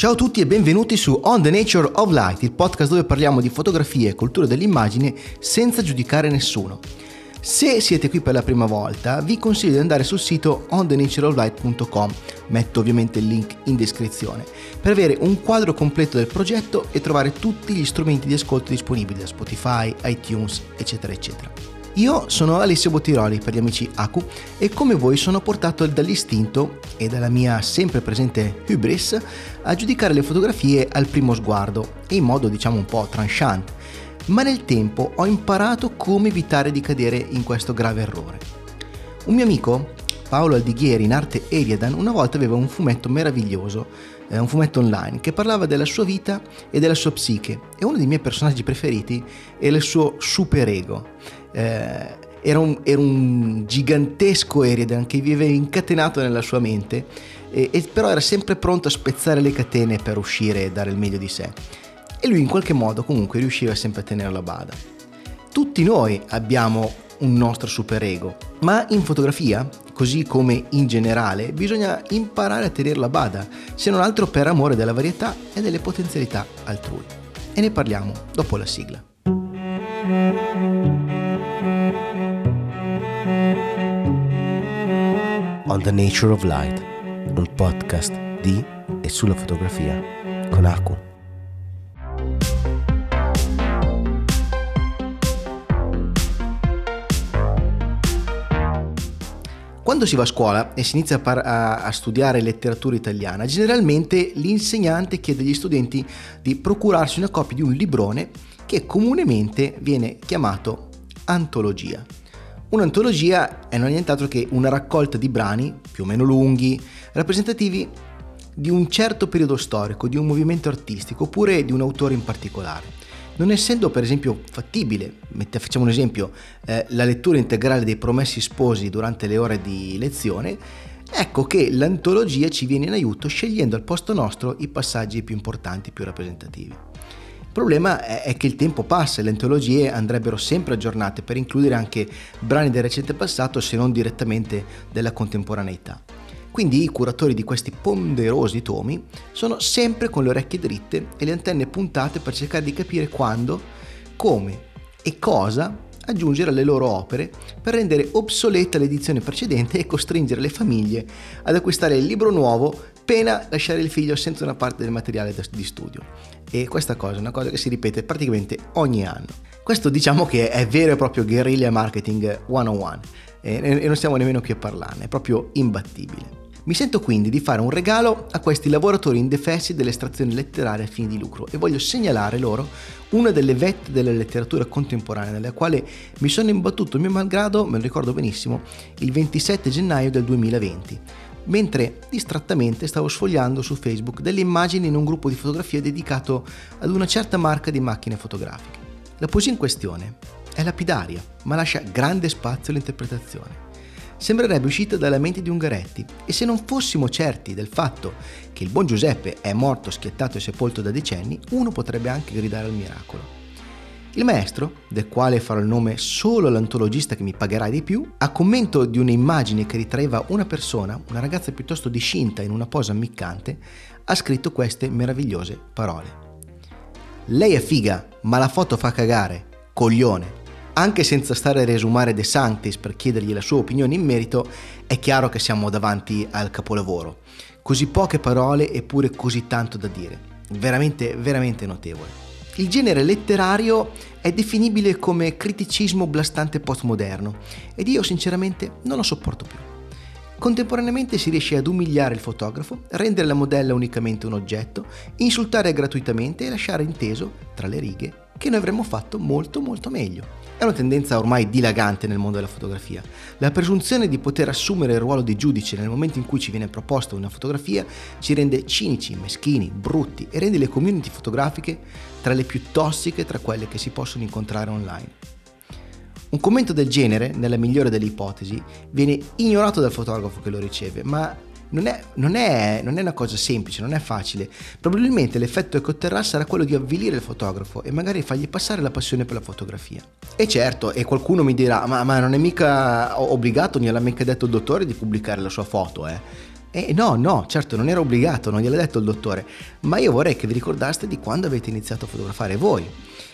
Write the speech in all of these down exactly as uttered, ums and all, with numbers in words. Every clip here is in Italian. Ciao a tutti e benvenuti su On The Nature of Light, il podcast dove parliamo di fotografia e cultura dell'immagine senza giudicare nessuno. Se siete qui per la prima volta, vi consiglio di andare sul sito on the nature of light punto com, metto ovviamente il link in descrizione, per avere un quadro completo del progetto e trovare tutti gli strumenti di ascolto disponibili da Spotify, iTunes, eccetera, eccetera. Io sono Alessio Bottiroli, per gli amici Aku, e come voi sono portato dall'istinto e dalla mia sempre presente hubris a giudicare le fotografie al primo sguardo e in modo diciamo un po' tranchant, ma nel tempo ho imparato come evitare di cadere in questo grave errore. Un mio amico, Paolo Aldighieri, in arte Eriadan, una volta aveva un fumetto meraviglioso, eh, un fumetto online, che parlava della sua vita e della sua psiche, e uno dei miei personaggi preferiti era il suo superego. Eh, era, un, era un gigantesco Eriadan che viveva incatenato nella sua mente, eh, e però era sempre pronto a spezzare le catene per uscire e dare il meglio di sé. E lui in qualche modo comunque riusciva sempre a tenerlo a bada. Tutti noi abbiamo un nostro superego, ma in fotografia, così come in generale, bisogna imparare a tenerlo a bada, se non altro per amore della varietà e delle potenzialità altrui. E ne parliamo dopo la sigla. On the Nature of Light, un podcast di e sulla fotografia con Aku. Quando si va a scuola e si inizia a, par- a, a studiare letteratura italiana, generalmente l'insegnante chiede agli studenti di procurarsi una copia di un librone che comunemente viene chiamato antologia. Un'antologia è non è nient'altro che una raccolta di brani, più o meno lunghi, rappresentativi di un certo periodo storico, di un movimento artistico oppure di un autore in particolare. Non essendo per esempio fattibile, facciamo un esempio, eh, la lettura integrale dei Promessi Sposi durante le ore di lezione, ecco che l'antologia ci viene in aiuto scegliendo al posto nostro i passaggi più importanti, più rappresentativi. Il problema è, è che il tempo passa e le antologie andrebbero sempre aggiornate per includere anche brani del recente passato se non direttamente della contemporaneità. Quindi i curatori di questi ponderosi tomi sono sempre con le orecchie dritte e le antenne puntate per cercare di capire quando, come e cosa aggiungere alle loro opere per rendere obsoleta l'edizione precedente e costringere le famiglie ad acquistare il libro nuovo, pena lasciare il figlio senza una parte del materiale di studio. E questa cosa è una cosa che si ripete praticamente ogni anno. Questo diciamo che è vero e proprio guerriglia marketing centouno e non stiamo nemmeno qui a parlarne, è proprio imbattibile. Mi sento quindi di fare un regalo a questi lavoratori indefessi dell'estrazione letteraria a fini di lucro e voglio segnalare loro una delle vette della letteratura contemporanea nella quale mi sono imbattuto mio malgrado, me lo ricordo benissimo, il ventisette gennaio del duemilaventi, mentre distrattamente stavo sfogliando su Facebook delle immagini in un gruppo di fotografia dedicato ad una certa marca di macchine fotografiche. La poesia in questione è lapidaria, ma lascia grande spazio all'interpretazione. Sembrerebbe uscita dalla mente di Ungaretti, e se non fossimo certi del fatto che il buon Giuseppe è morto, schiattato e sepolto da decenni, uno potrebbe anche gridare al miracolo. Il maestro, del quale farò il nome solo all'antologista che mi pagherà di più, a commento di un'immagine che ritraeva una persona, una ragazza piuttosto discinta in una posa ammiccante, ha scritto queste meravigliose parole. Lei è figa, ma la foto fa cagare, coglione. Anche senza stare a riesumare De Santis per chiedergli la sua opinione in merito, è chiaro che siamo davanti al capolavoro. Così poche parole eppure così tanto da dire. Veramente, veramente notevole. Il genere letterario è definibile come criticismo blastante postmoderno ed io sinceramente non lo sopporto più. Contemporaneamente si riesce ad umiliare il fotografo, rendere la modella unicamente un oggetto, insultare gratuitamente e lasciare inteso, tra le righe, che noi avremmo fatto molto molto meglio. È una tendenza ormai dilagante nel mondo della fotografia. La presunzione di poter assumere il ruolo di giudice nel momento in cui ci viene proposta una fotografia ci rende cinici, meschini, brutti e rende le community fotografiche tra le più tossiche tra quelle che si possono incontrare online. Un commento del genere, nella migliore delle ipotesi, viene ignorato dal fotografo che lo riceve, ma non è, non è, non è una cosa semplice, non è facile. Probabilmente l'effetto che otterrà sarà quello di avvilire il fotografo e magari fargli passare la passione per la fotografia. E certo, e qualcuno mi dirà, ma, ma non è mica obbligato, non gliel'ha mica detto il dottore di pubblicare la sua foto, eh? Eh no, no, certo, non era obbligato, non gliel'ha detto il dottore, ma io vorrei che vi ricordaste di quando avete iniziato a fotografare voi.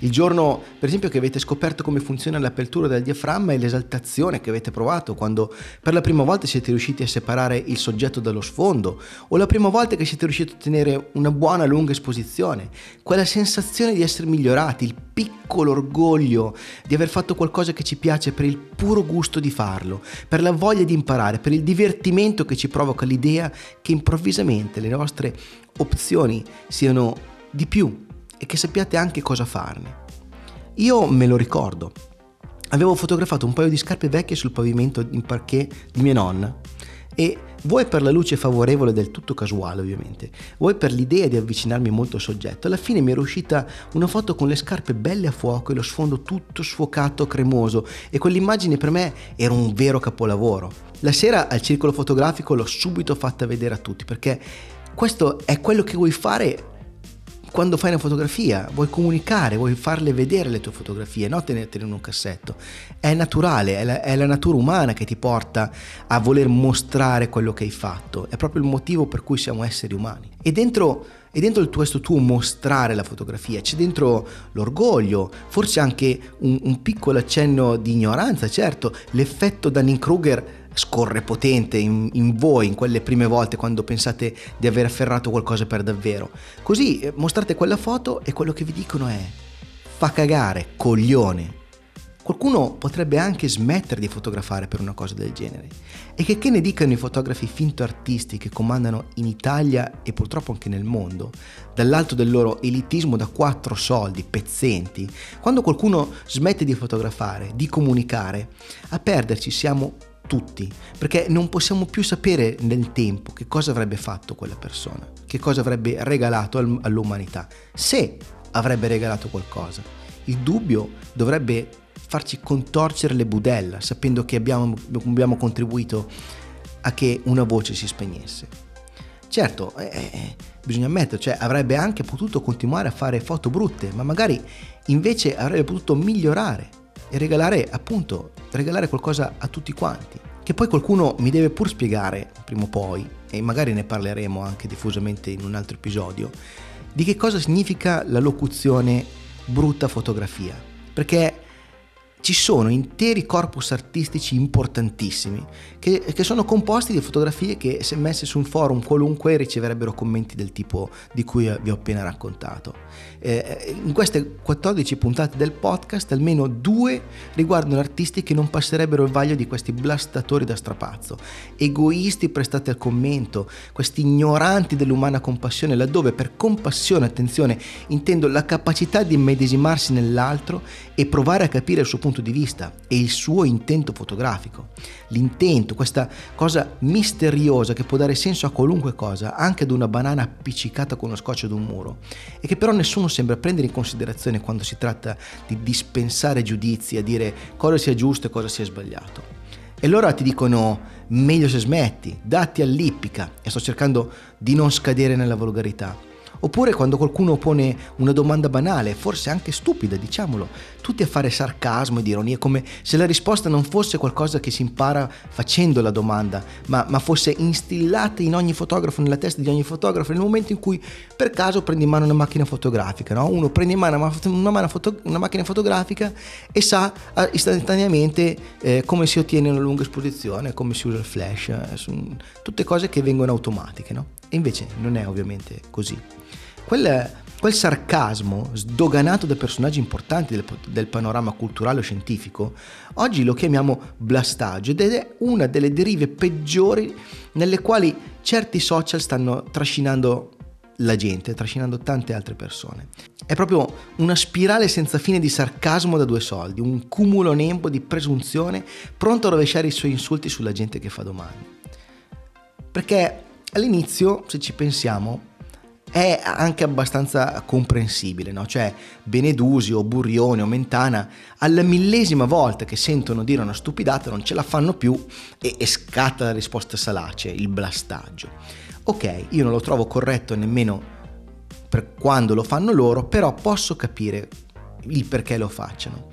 Il giorno, per esempio, che avete scoperto come funziona l'apertura del diaframma e l'esaltazione che avete provato quando per la prima volta siete riusciti a separare il soggetto dallo sfondo, o la prima volta che siete riusciti a ottenere una buona lunga esposizione, quella sensazione di essere migliorati, il piccolo orgoglio di aver fatto qualcosa che ci piace per il puro gusto di farlo, per la voglia di imparare, per il divertimento che ci provoca l'idea che improvvisamente le nostre opzioni siano di più e che sappiate anche cosa farne. Io me lo ricordo, avevo fotografato un paio di scarpe vecchie sul pavimento in parquet di mia nonna e vuoi per la luce favorevole del tutto casuale ovviamente, vuoi per l'idea di avvicinarmi molto al soggetto, alla fine mi è uscita una foto con le scarpe belle a fuoco e lo sfondo tutto sfocato, cremoso, e quell'immagine per me era un vero capolavoro. La sera al circolo fotografico l'ho subito fatta vedere a tutti, perché questo è quello che vuoi fare quando fai una fotografia, vuoi comunicare, vuoi farle vedere le tue fotografie, non tenertele in un cassetto. È naturale, è la, è la natura umana che ti porta a voler mostrare quello che hai fatto, è proprio il motivo per cui siamo esseri umani. E dentro, e dentro questo tuo mostrare la fotografia c'è dentro l'orgoglio, forse anche un, un piccolo accenno di ignoranza, certo, l'effetto Dunning-Kruger scorre potente in, in voi in quelle prime volte quando pensate di aver afferrato qualcosa per davvero. Così mostrate quella foto e quello che vi dicono è: fa cagare, coglione. Qualcuno potrebbe anche smettere di fotografare per una cosa del genere, e che che ne dicano i fotografi finto artisti che comandano in Italia e purtroppo anche nel mondo dall'alto del loro elitismo da quattro soldi pezzenti. Quando qualcuno smette di fotografare, di comunicare, a perderci siamo tutti, perché non possiamo più sapere nel tempo che cosa avrebbe fatto quella persona, che cosa avrebbe regalato all'umanità, se avrebbe regalato qualcosa. Il dubbio dovrebbe farci contorcere le budella, sapendo che abbiamo, abbiamo contribuito a che una voce si spegnesse. Certo, eh, bisogna ammettere, cioè avrebbe anche potuto continuare a fare foto brutte, ma magari invece avrebbe potuto migliorare e regalare, appunto, regalare qualcosa a tutti quanti. Che poi qualcuno mi deve pur spiegare, prima o poi, e magari ne parleremo anche diffusamente in un altro episodio, di che cosa significa la locuzione brutta fotografia. Perché ci sono interi corpus artistici importantissimi che, che sono composti di fotografie che, se messe su un forum qualunque, riceverebbero commenti del tipo di cui vi ho appena raccontato. Eh, in queste quattordici puntate del podcast almeno due riguardano artisti che non passerebbero il vaglio di questi blastatori da strapazzo, egoisti prestati al commento, questi ignoranti dell'umana compassione, laddove per compassione, attenzione, intendo la capacità di immedesimarsi nell'altro e provare a capire il suo punto di vista e il suo intento fotografico. L'intento, questa cosa misteriosa che può dare senso a qualunque cosa, anche ad una banana appiccicata con lo scotch ad un muro, e che però nessuno sembra prendere in considerazione quando si tratta di dispensare giudizi, a dire cosa sia giusto e cosa sia sbagliato. E allora ti dicono: meglio se smetti, datti all'ippica, e sto cercando di non scadere nella volgarità. Oppure quando qualcuno pone una domanda banale, forse anche stupida, diciamolo, tutti a fare sarcasmo ed ironia, come se la risposta non fosse qualcosa che si impara facendo la domanda, ma, ma fosse instillata in ogni fotografo, nella testa di ogni fotografo, nel momento in cui per caso prendi in mano una macchina fotografica, no? Uno prende in mano una, una, mano foto, una macchina fotografica e sa istantaneamente eh, come si ottiene una lunga esposizione, come si usa il flash, eh, tutte cose che vengono automatiche, no? E invece non è ovviamente così. Quel, quel sarcasmo, sdoganato da personaggi importanti del, del panorama culturale o scientifico, oggi lo chiamiamo blastaggio, ed è una delle derive peggiori nelle quali certi social stanno trascinando la gente, trascinando tante altre persone. È proprio una spirale senza fine di sarcasmo da due soldi, un cumulo nembo di presunzione pronto a rovesciare i suoi insulti sulla gente che fa domande. Perché all'inizio, se ci pensiamo, è anche abbastanza comprensibile, no? Cioè Benedusi o Burioni o Mentana, alla millesima volta che sentono dire una stupidata non ce la fanno più e, e scatta la risposta salace, il blastaggio. Ok, io non lo trovo corretto nemmeno per quando lo fanno loro, però posso capire il perché lo facciano.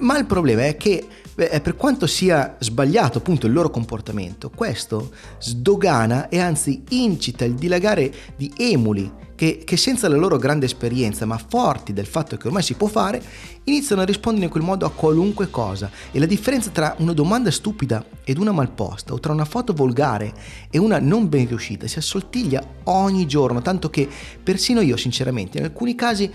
Ma il problema è che Beh, per quanto sia sbagliato appunto il loro comportamento, questo sdogana e anzi incita il dilagare di emuli che, che senza la loro grande esperienza, ma forti del fatto che ormai si può fare, iniziano a rispondere in quel modo a qualunque cosa. E la differenza tra una domanda stupida ed una malposta, o tra una foto volgare e una non ben riuscita, si assottiglia ogni giorno, tanto che persino io sinceramente in alcuni casi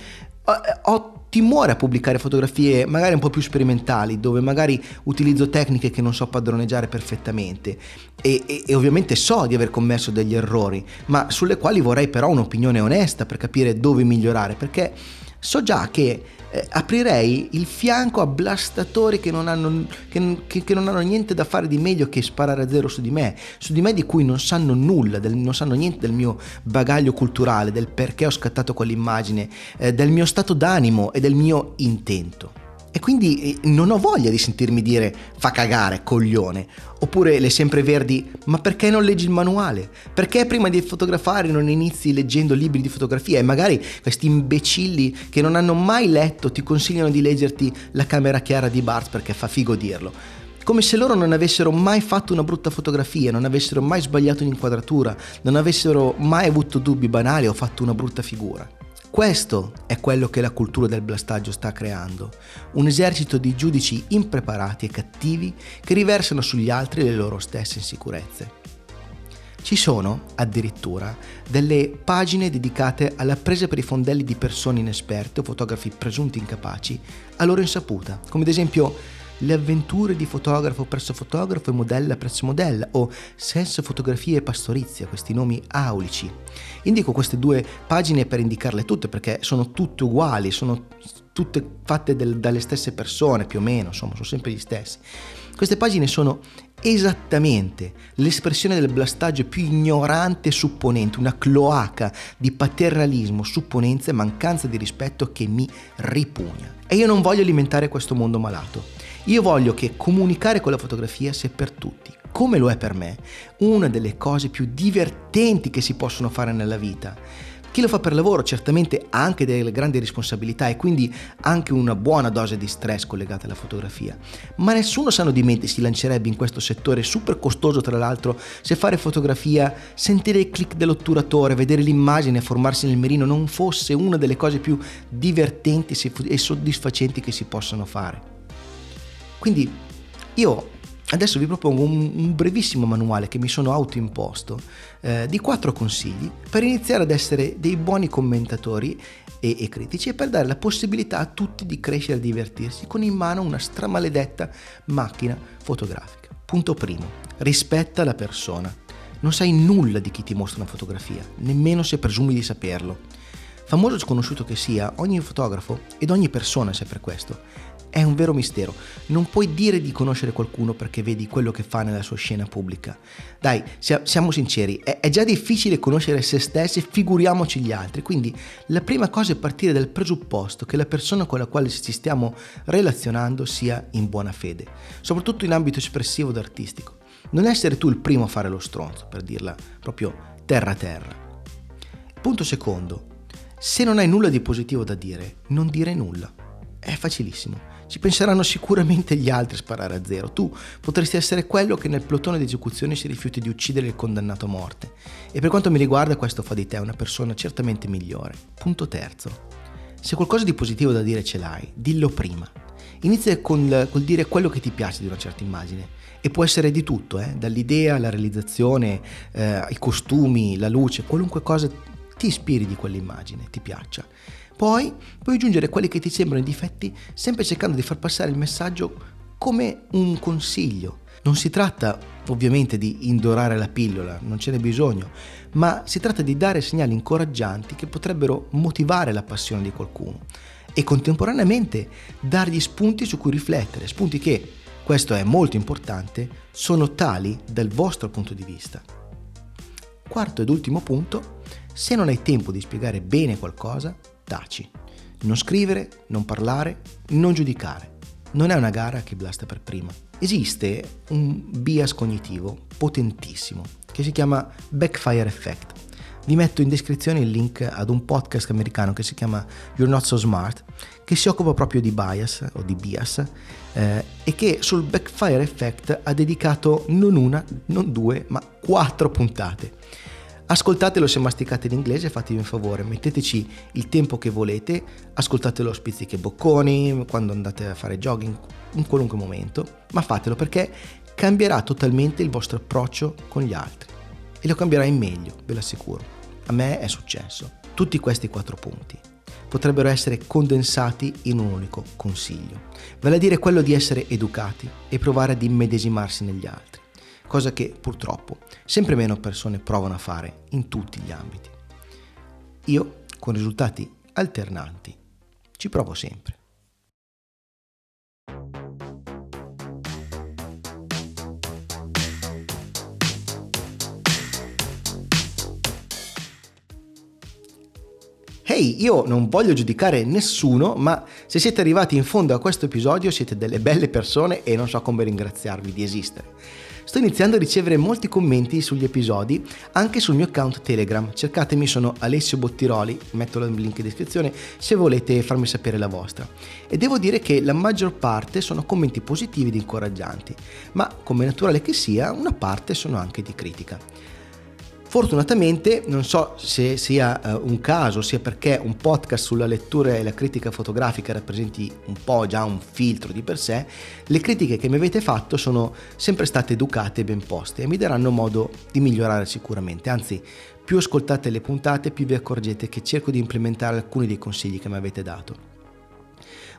ho timore a pubblicare fotografie magari un po' più sperimentali, dove magari utilizzo tecniche che non so padroneggiare perfettamente e, e, e ovviamente so di aver commesso degli errori, ma sulle quali vorrei però un'opinione onesta per capire dove migliorare, perché so già che eh, aprirei il fianco a blastatori che non hanno, che, che, che non hanno niente da fare di meglio che sparare a zero su di me, su di me di cui non sanno nulla, del, non sanno niente del mio bagaglio culturale, del perché ho scattato quell'immagine, eh, del mio stato d'animo e del mio intento. E quindi non ho voglia di sentirmi dire fa cagare, coglione, oppure le sempreverdi ma perché non leggi il manuale? Perché prima di fotografare non inizi leggendo libri di fotografia? E magari questi imbecilli che non hanno mai letto ti consigliano di leggerti La camera chiara di Barthes perché fa figo dirlo. Come se loro non avessero mai fatto una brutta fotografia, non avessero mai sbagliato un'inquadratura, non avessero mai avuto dubbi banali o fatto una brutta figura. Questo è quello che la cultura del blastaggio sta creando, un esercito di giudici impreparati e cattivi che riversano sugli altri le loro stesse insicurezze. Ci sono, addirittura, delle pagine dedicate alla presa per i fondelli di persone inesperte o fotografi presunti incapaci a loro insaputa, come ad esempio Le avventure di fotografo presso fotografo e modella presso modella, o Sesso, fotografia e pastorizia, questi nomi aulici. Indico queste due pagine per indicarle tutte perché sono tutte uguali, sono tutte fatte del, dalle stesse persone più o meno, insomma sono sempre gli stessi. Queste pagine sono esattamente l'espressione del blastaggio più ignorante e supponente, una cloaca di paternalismo, supponenza e mancanza di rispetto che mi ripugna. E io non voglio alimentare questo mondo malato. Io voglio che comunicare con la fotografia sia per tutti, come lo è per me, una delle cose più divertenti che si possono fare nella vita. Chi lo fa per lavoro certamente ha anche delle grandi responsabilità e quindi anche una buona dose di stress collegata alla fotografia, ma nessuno sano di mente si lancerebbe in questo settore super costoso tra l'altro se fare fotografia, sentire il click dell'otturatore, vedere l'immagine formarsi nel mirino non fosse una delle cose più divertenti e soddisfacenti che si possono fare. Quindi io adesso vi propongo un, un brevissimo manuale che mi sono autoimposto eh, di quattro consigli per iniziare ad essere dei buoni commentatori e, e critici e per dare la possibilità a tutti di crescere e divertirsi con in mano una stramaledetta macchina fotografica. Punto primo, rispetta la persona. Non sai nulla di chi ti mostra una fotografia, nemmeno se presumi di saperlo. Famoso o sconosciuto che sia, ogni fotografo ed ogni persona sa per questo. È un vero mistero, non puoi dire di conoscere qualcuno perché vedi quello che fa nella sua scena pubblica. Dai, siamo sinceri, è già difficile conoscere se stessi, figuriamoci gli altri, quindi la prima cosa è partire dal presupposto che la persona con la quale ci stiamo relazionando sia in buona fede, soprattutto in ambito espressivo ed artistico. Non essere tu il primo a fare lo stronzo, per dirla proprio terra terra. Punto secondo, se non hai nulla di positivo da dire, non dire nulla. È facilissimo. Ci penseranno sicuramente gli altri a sparare a zero. Tu potresti essere quello che nel plotone di esecuzione si rifiuti di uccidere il condannato a morte. E per quanto mi riguarda questo fa di te una persona certamente migliore. Punto terzo. Se qualcosa di positivo da dire ce l'hai, dillo prima. Inizia col, col dire quello che ti piace di una certa immagine. E può essere di tutto, eh? Dall'idea alla realizzazione, eh, i costumi, la luce, qualunque cosa ti ispiri di quell'immagine, ti piaccia. Poi puoi aggiungere quelli che ti sembrano i difetti, sempre cercando di far passare il messaggio come un consiglio. Non si tratta ovviamente di indorare la pillola, non ce n'è bisogno, ma si tratta di dare segnali incoraggianti che potrebbero motivare la passione di qualcuno e contemporaneamente dargli spunti su cui riflettere, spunti che, questo è molto importante, sono tali dal vostro punto di vista. Quarto ed ultimo punto, se non hai tempo di spiegare bene qualcosa, taci. Non scrivere, non parlare, non giudicare. Non è una gara a chi blasta per prima. Esiste un bias cognitivo potentissimo che si chiama Backfire Effect. Vi metto in descrizione il link ad un podcast americano che si chiama You're Not So Smart, che si occupa proprio di bias o di bias eh, e che sul Backfire Effect ha dedicato non una, non due, ma quattro puntate. Ascoltatelo se masticate l'inglese, fatevi un favore, metteteci il tempo che volete, ascoltatelo a spizzichi e bocconi, quando andate a fare jogging, in qualunque momento, ma fatelo perché cambierà totalmente il vostro approccio con gli altri e lo cambierà in meglio, ve lo assicuro. A me è successo. Tutti questi quattro punti potrebbero essere condensati in un unico consiglio, vale a dire quello di essere educati e provare ad immedesimarsi negli altri, cosa che purtroppo sempre meno persone provano a fare in tutti gli ambiti. Io, con risultati alternanti, ci provo sempre. Ehi, hey, io non voglio giudicare nessuno, ma se siete arrivati in fondo a questo episodio siete delle belle persone e non so come ringraziarvi di esistere. Sto iniziando a ricevere molti commenti sugli episodi, anche sul mio account Telegram. Cercatemi, sono Alessio Bottiroli, metto il link in descrizione se volete farmi sapere la vostra. E devo dire che la maggior parte sono commenti positivi ed incoraggianti, ma come naturale che sia, una parte sono anche di critica. Fortunatamente, non so se sia un caso, sia perché un podcast sulla lettura e la critica fotografica rappresenti un po' già un filtro di per sé, le critiche che mi avete fatto sono sempre state educate e ben poste e mi daranno modo di migliorare sicuramente. Anzi, più ascoltate le puntate, più vi accorgete che cerco di implementare alcuni dei consigli che mi avete dato.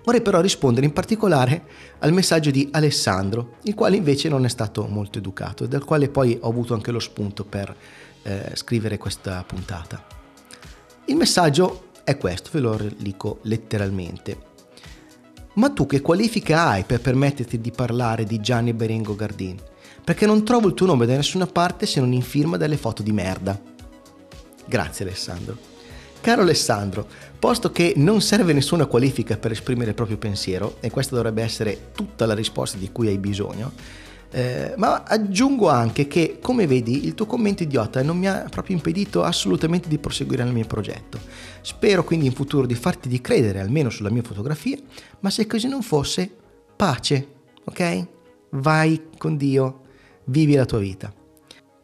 Vorrei però rispondere in particolare al messaggio di Alessandro, il quale invece non è stato molto educato e dal quale poi ho avuto anche lo spunto per eh, scrivere questa puntata. Il messaggio è questo, ve lo dico letteralmente. Ma tu che qualifica hai per permetterti di parlare di Gianni Berengo Gardin? Perché non trovo il tuo nome da nessuna parte se non in firma delle foto di merda. Grazie Alessandro. Caro Alessandro, posto che non serve nessuna qualifica per esprimere il proprio pensiero, e questa dovrebbe essere tutta la risposta di cui hai bisogno, eh, ma aggiungo anche che, come vedi, il tuo commento idiota non mi ha proprio impedito assolutamente di proseguire nel mio progetto. Spero quindi in futuro di farti di credere, almeno sulla mia fotografia, ma se così non fosse, pace, ok? Vai con Dio, vivi la tua vita.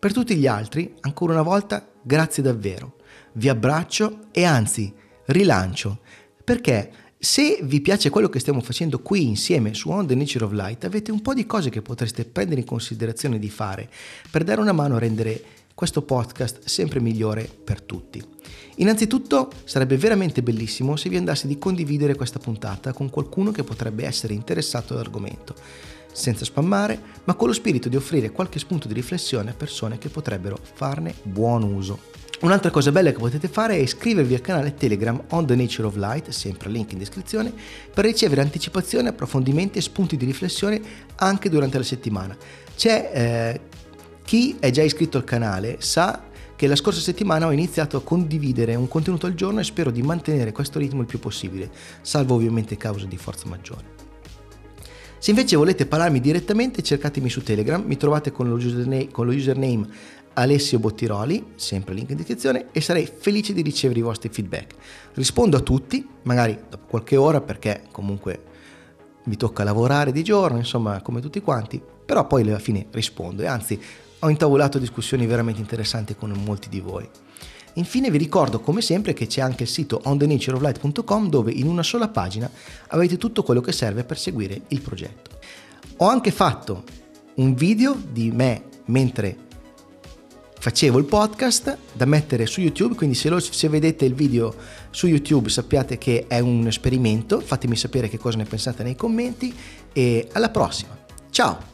Per tutti gli altri, ancora una volta, grazie davvero. Vi abbraccio e anzi rilancio, perché se vi piace quello che stiamo facendo qui insieme su On The Nature of Light avete un po' di cose che potreste prendere in considerazione di fare per dare una mano a rendere questo podcast sempre migliore per tutti. Innanzitutto sarebbe veramente bellissimo se vi andasse di condividere questa puntata con qualcuno che potrebbe essere interessato all'argomento, senza spammare, ma con lo spirito di offrire qualche spunto di riflessione a persone che potrebbero farne buon uso. Un'altra cosa bella che potete fare è iscrivervi al canale Telegram On The Nature of Light, sempre link in descrizione, per ricevere anticipazioni, approfondimenti e spunti di riflessione anche durante la settimana. C'è eh, chi è già iscritto al canale sa che la scorsa settimana ho iniziato a condividere un contenuto al giorno e spero di mantenere questo ritmo il più possibile, salvo ovviamente cause di forza maggiore. Se invece volete parlarmi direttamente cercatemi su Telegram, mi trovate con lo username, con lo username Alessio Bottiroli, sempre link in descrizione, e sarei felice di ricevere i vostri feedback. Rispondo a tutti, magari dopo qualche ora perché comunque mi tocca lavorare di giorno, insomma come tutti quanti, però poi alla fine rispondo e anzi ho intavolato discussioni veramente interessanti con molti di voi. Infine vi ricordo come sempre che c'è anche il sito on the nature of light punto com dove in una sola pagina avete tutto quello che serve per seguire il progetto. Ho anche fatto un video di me mentre facevo il podcast da mettere su YouTube, quindi se, lo, se vedete il video su YouTube sappiate che è un esperimento, fatemi sapere che cosa ne pensate nei commenti e alla prossima, ciao!